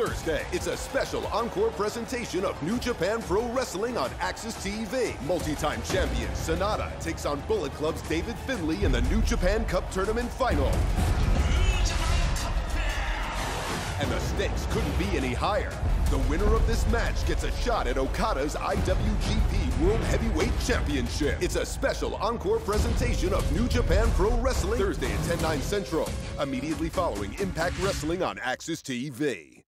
Thursday. It's a special encore presentation of New Japan Pro Wrestling on AXS TV. Multi-time champion SANADA takes on Bullet Club's David Finlay in the New Japan Cup Tournament Final. And the stakes couldn't be any higher. The winner of this match gets a shot at Okada's IWGP World Heavyweight Championship. It's a special encore presentation of New Japan Pro Wrestling, Thursday at 10/9 Central, immediately following Impact Wrestling on AXS TV.